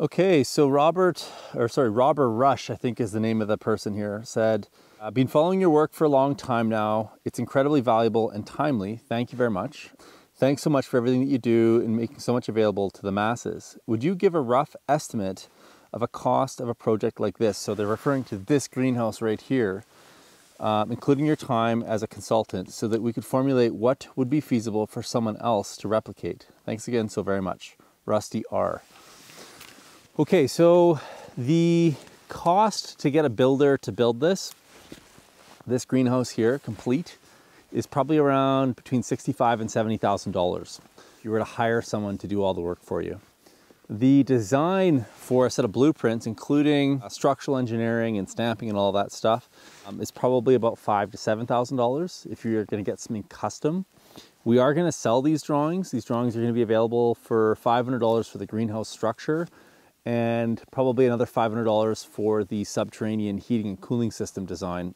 Okay, so Robert Rush, I think is the name of the person here, said, I've been following your work for a long time now. It's incredibly valuable and timely. Thank you very much. Thanks so much for everything that you do and making so much available to the masses. Would you give a rough estimate of a cost of a project like this? So they're referring to this greenhouse right here, including your time as a consultant, so that we could formulate what would be feasible for someone else to replicate. Thanks again so very much. Rusty R. Okay, so the cost to get a builder to build this greenhouse here complete is probably around between $65,000 and $70,000 if you were to hire someone to do all the work for you. The design for a set of blueprints, including structural engineering and stamping and all that stuff, is probably about $5,000 to $7,000 if you're gonna get something custom. We are gonna sell these drawings. These drawings are gonna be available for $500 for the greenhouse structure and probably another $500 for the subterranean heating and cooling system design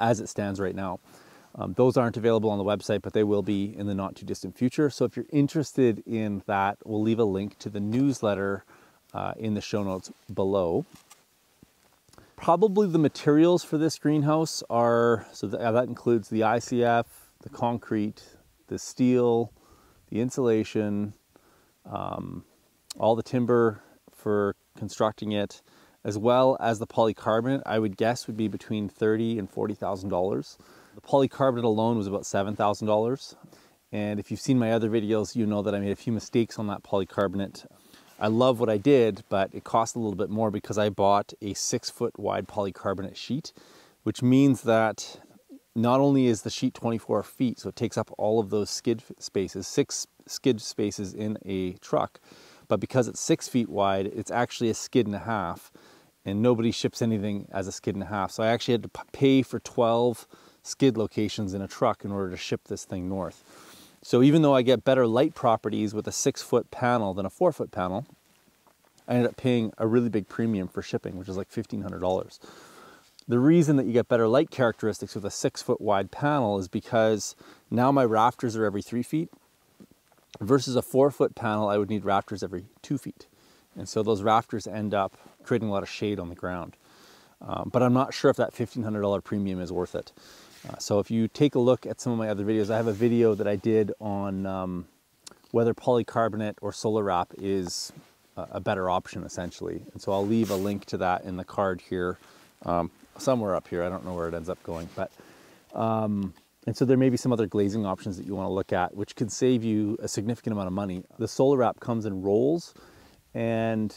as it stands right now. Those aren't available on the website, but they will be in the not too distant future. So if you're interested in that, we'll leave a link to the newsletter in the show notes below. Probably the materials for this greenhouse are, so that includes the ICF, the concrete, the steel, the insulation, all the timber for constructing it, as well as the polycarbonate, I would guess would be between $30,000 and $40,000. The polycarbonate alone was about $7,000. And if you've seen my other videos, you know that I made a few mistakes on that polycarbonate. I love what I did, but it cost a little bit more because I bought a 6-foot wide polycarbonate sheet, which means that not only is the sheet 24 feet, so it takes up all of those skid spaces, 6 skid spaces in a truck, but because it's 6 feet wide, it's actually a skid and a half, and nobody ships anything as a skid and a half. So I actually had to pay for 12 skid locations in a truck in order to ship this thing north. So even though I get better light properties with a 6-foot panel than a 4-foot panel, I ended up paying a really big premium for shipping, which is like $1,500. The reason that you get better light characteristics with a 6-foot wide panel is because now my rafters are every 3 feet, versus a 4-foot panel, I would need rafters every 2 feet. And so those rafters end up creating a lot of shade on the ground. But I'm not sure if that $1,500 premium is worth it. So if you take a look at some of my other videos, I have a video that I did on whether polycarbonate or solar wrap is a better option, essentially. And so I'll leave a link to that in the card here, somewhere up here. I don't know where it ends up going, but and so there may be some other glazing options that you want to look at, which could save you a significant amount of money. The solar wrap comes in rolls, and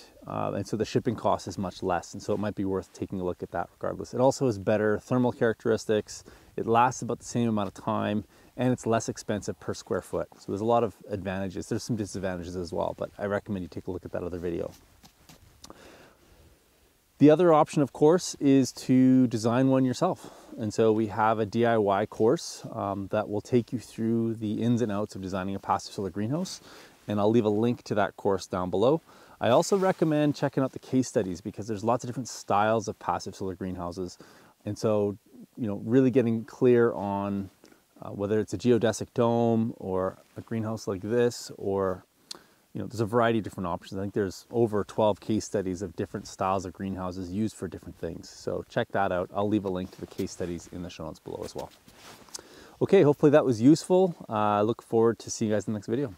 so the shipping cost is much less, and so it might be worth taking a look at that regardless. It also has better thermal characteristics, it lasts about the same amount of time, and it's less expensive per square foot. So there's a lot of advantages. There's some disadvantages as well, but I recommend you take a look at that other video. The other option, of course, is to design one yourself. And so we have a DIY course that will take you through the ins and outs of designing a passive solar greenhouse. And I'll leave a link to that course down below. I also recommend checking out the case studies because there's lots of different styles of passive solar greenhouses. And so, you know, really getting clear on whether it's a geodesic dome or a greenhouse like this, or you know, there's a variety of different options. I think there's over 12 case studies of different styles of greenhouses used for different things. So check that out. I'll leave a link to the case studies in the show notes below as well. Okay, hopefully that was useful. I look forward to seeing you guys in the next video.